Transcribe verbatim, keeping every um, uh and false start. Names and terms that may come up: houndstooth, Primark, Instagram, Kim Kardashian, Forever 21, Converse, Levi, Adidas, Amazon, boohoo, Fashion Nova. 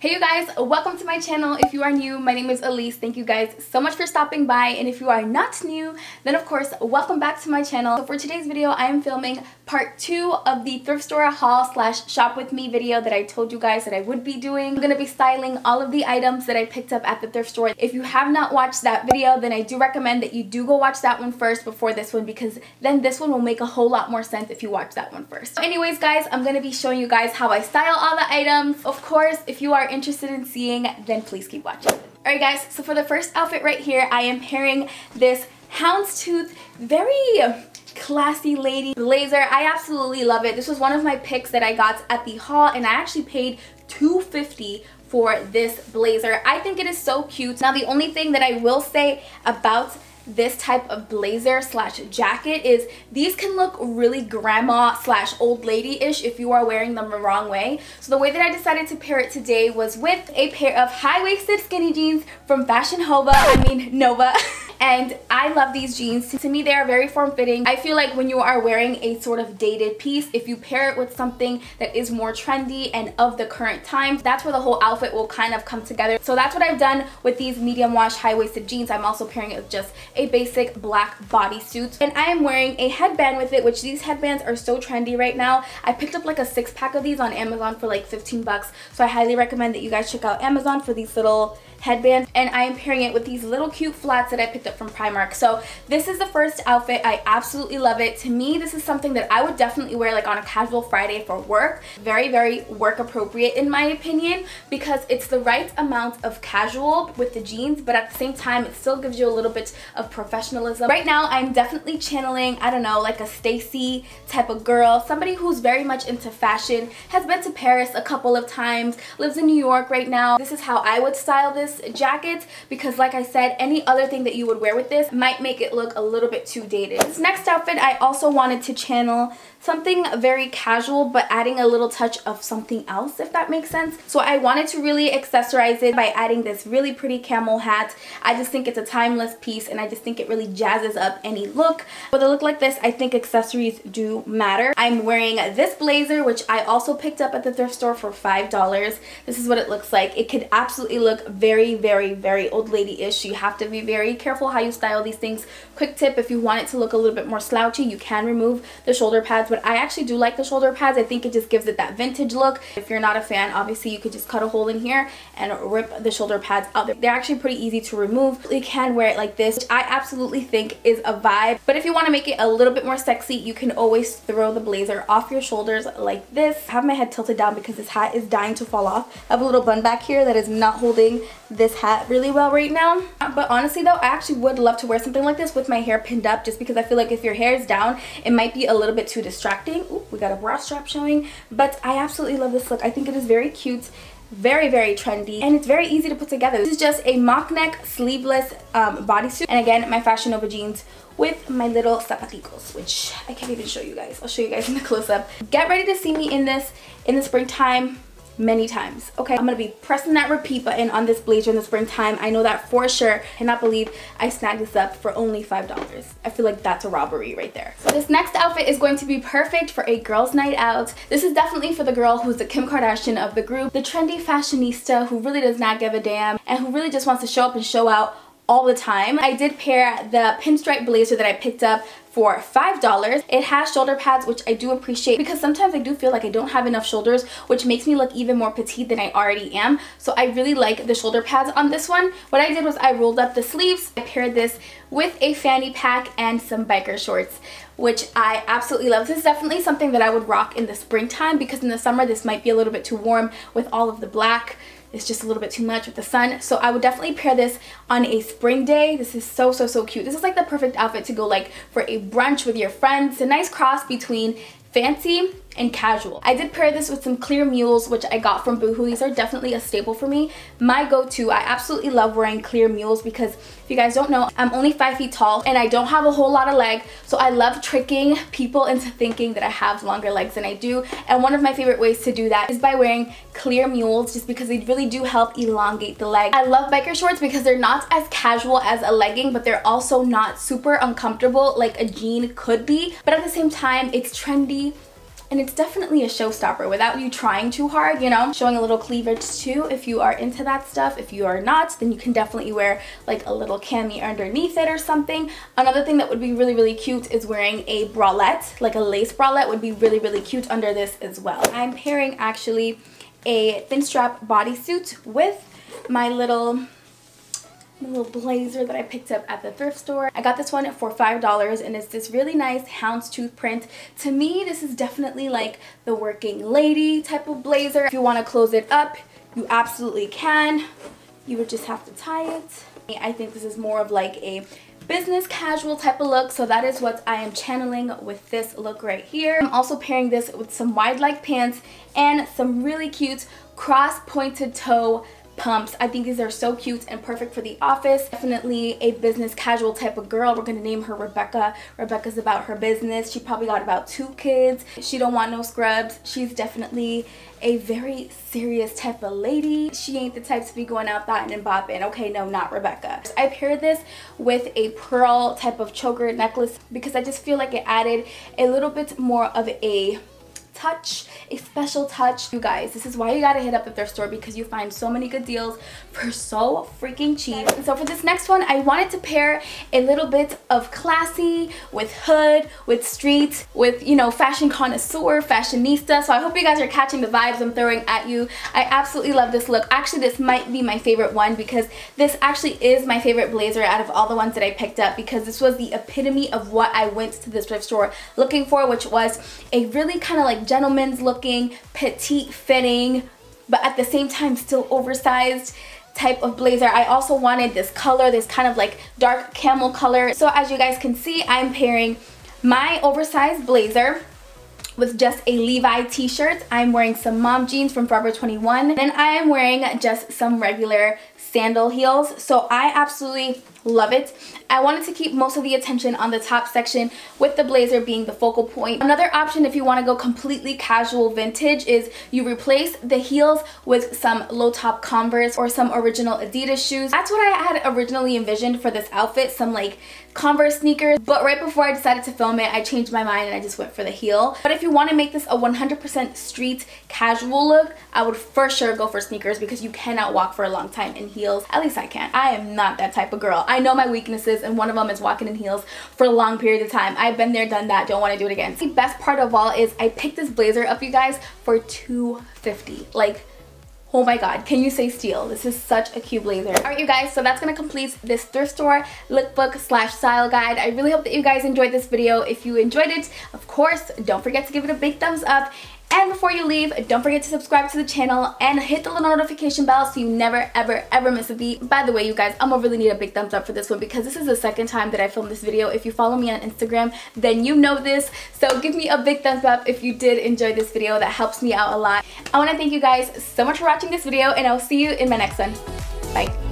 Hey you guys, welcome to my channel. If you are new, my name is Elise. Thank you guys so much for stopping by, and if you are not new, then of course welcome back to my channel. So for today's video, I am filming part two of the thrift store haul slash shop with me video that I told you guys that I would be doing. I'm gonna be styling all of the items that I picked up at the thrift store. If you have not watched that video, then I do recommend that you do go watch that one first before this one, because then this one will make a whole lot more sense if you watch that one first. So anyways guys, I'm gonna be showing you guys how I style all the items. Of course, if you are interested in seeing, then please keep watching. Alright guys, so for the first outfit right here, I am pairing this houndstooth, very classy lady blazer. I absolutely love it. This was one of my picks that I got at the haul, and I actually paid two fifty for this blazer. I think it is so cute. Now the only thing that I will say about this type of blazer slash jacket is these can look really grandma slash old lady-ish if you are wearing them the wrong way. So the way that I decided to pair it today was with a pair of high-waisted skinny jeans from Fashion Nova. I mean Nova. And I love these jeans. To me, they are very form-fitting. I feel like when you are wearing a sort of dated piece, if you pair it with something that is more trendy and of the current time, that's where the whole outfit will kind of come together. So that's what I've done with these medium wash high-waisted jeans. I'm also pairing it with just a basic black bodysuit, and I am wearing a headband with it, which these headbands are so trendy right now. I picked up like a six pack of these on Amazon for like fifteen bucks, so I highly recommend that you guys check out Amazon for these little headbands. And I am pairing it with these little cute flats that I picked up from Primark. So this is the first outfit. I absolutely love it. To me, this is something that I would definitely wear like on a casual Friday for work. Very, very work appropriate in my opinion, because it's the right amount of casual with the jeans, but at the same time, it still gives you a little bit of professionalism. Right now, I'm definitely channeling, I don't know, like a Stacy type of girl, somebody who's very much into fashion, has been to Paris a couple of times, lives in New York right now. This is how I would style this jacket, because like I said, any other thing that you would wear with this might make it look a little bit too dated. This next outfit, I also wanted to channel something very casual, but adding a little touch of something else, if that makes sense. So I wanted to really accessorize it by adding this really pretty camel hat. I just think it's a timeless piece, and I just think it really jazzes up any look. With a look like this, I think accessories do matter. I'm wearing this blazer, which I also picked up at the thrift store for five dollars. This is what it looks like. It could absolutely look very, very, very old lady-ish. You have to be very careful how you style these things. Quick tip, if you want it to look a little bit more slouchy, you can remove the shoulder pads, but I actually do like the shoulder pads. I think it just gives it that vintage look. If you're not a fan, obviously you could just cut a hole in here and rip the shoulder pads out. They're actually pretty easy to remove. You can wear it like this, which I absolutely think is a vibe. But if you want to make it a little bit more sexy, you can always throw the blazer off your shoulders like this. I have my head tilted down because this hat is dying to fall off. I have a little bun back here that is not holding this hat really well right now. But honestly though, I actually would love to wear something like this with my hair pinned up, just because I feel like if your hair is down, it might be a little bit too distracting. distracting. Ooh, we got a bra strap showing, but I absolutely love this look. I think it is very cute, very, very trendy, and it's very easy to put together. This is just a mock neck, sleeveless um, bodysuit, and again, my Fashion Nova jeans with my little zapaticos, which I can't even show you guys. I'll show you guys in the close-up. Get ready to see me in this in the springtime many times, okay? I'm gonna be pressing that repeat button on this blazer in the springtime. I know that for sure. I cannot believe I snagged this up for only five dollars. I feel like that's a robbery right there. So this next outfit is going to be perfect for a girls' night out. This is definitely for the girl who's the Kim Kardashian of the group, the trendy fashionista who really does not give a damn and who really just wants to show up and show out all the time. I did pair the pinstripe blazer that I picked up for five dollars. It has shoulder pads, which I do appreciate, because sometimes I do feel like I don't have enough shoulders, which makes me look even more petite than I already am. So I really like the shoulder pads on this one. What I did was I rolled up the sleeves. I paired this with a fanny pack and some biker shorts, which I absolutely love. This is definitely something that I would rock in the springtime, because in the summer this might be a little bit too warm with all of the black. It's just a little bit too much with the sun. So I would definitely pair this on a spring day. This is so, so, so cute. This is like the perfect outfit to go like for a brunch with your friends. It's a nice cross between fancy and casual. I did pair this with some clear mules, which I got from Boohoo. These are definitely a staple for me. My go-to, I absolutely love wearing clear mules, because if you guys don't know, I'm only five feet tall and I don't have a whole lot of leg. So I love tricking people into thinking that I have longer legs than I do. And one of my favorite ways to do that is by wearing clear mules, just because they really do help elongate the leg. I love biker shorts because they're not as casual as a legging, but they're also not super uncomfortable like a jean could be. But at the same time, it's trendy. and it's definitely a showstopper without you trying too hard, you know? Showing a little cleavage too if you are into that stuff. If you are not, then you can definitely wear like a little cami underneath it or something. Another thing that would be really, really cute is wearing a bralette, like a lace bralette would be really, really cute under this as well. I'm pairing actually a thin strap bodysuit with my little my little blazer that I picked up at the thrift store. I got this one for five dollars and it's this really nice houndstooth print. To me, this is definitely like the working lady type of blazer. If you want to close it up, you absolutely can. You would just have to tie it. I think this is more of like a business casual type of look, so that is what I am channeling with this look right here. I'm also pairing this with some wide leg pants and some really cute cross pointed toe pumps. I think these are so cute and perfect for the office. Definitely a business casual type of girl. We're gonna name her Rebecca. Rebecca's about her business. She probably got about two kids. She don't want no scrubs. She's definitely a very serious type of lady. She ain't the type to be going out thotting and bopping. Okay, no, not Rebecca. I paired this with a pearl type of choker necklace because I just feel like it added a little bit more of a touch, a special touch. You guys, this is why you gotta hit up the thrift store, because you find so many good deals for so freaking cheap. And so for this next one, I wanted to pair a little bit of classy with hood, with street, with, you know, fashion connoisseur, fashionista. So I hope you guys are catching the vibes I'm throwing at you. I absolutely love this look. Actually, this might be my favorite one because this actually is my favorite blazer out of all the ones that I picked up, because this was the epitome of what I went to this thrift store looking for, which was a really kind of like gentleman's looking, petite fitting, but at the same time still oversized type of blazer. I also wanted this color, this kind of like dark camel color. So as you guys can see, I'm pairing my oversized blazer with just a Levi t-shirt. I'm wearing some mom jeans from Forever twenty-one. Then I am wearing just some regular sandal heels. So I absolutely love it. I wanted to keep most of the attention on the top section with the blazer being the focal point. Another option if you want to go completely casual vintage is you replace the heels with some low top Converse or some original Adidas shoes. That's what I had originally envisioned for this outfit, some like Converse sneakers, but right before I decided to film it, I changed my mind and I just went for the heel. But if you want to make this a one hundred percent street casual look, I would for sure go for sneakers because you cannot walk for a long time in heels. At least I can't. I am not that type of girl. I know my weaknesses, and one of them is walking in heels for a long period of time. I've been there, done that, don't want to do it again. The best part of all is I picked this blazer up, you guys, for two fifty. Like, oh my god, can you say steal? This is such a cute blazer. All right, you guys, so that's going to complete this thrift store lookbook slash style guide. I really hope that you guys enjoyed this video. If you enjoyed it, of course, don't forget to give it a big thumbs up. And before you leave, don't forget to subscribe to the channel and hit the little notification bell so you never, ever, ever miss a beat. By the way, you guys, I'm gonna really need a big thumbs up for this one because this is the second time that I filmed this video. If you follow me on Instagram, then you know this. So give me a big thumbs up if you did enjoy this video. That helps me out a lot. I want to thank you guys so much for watching this video, and I'll see you in my next one. Bye.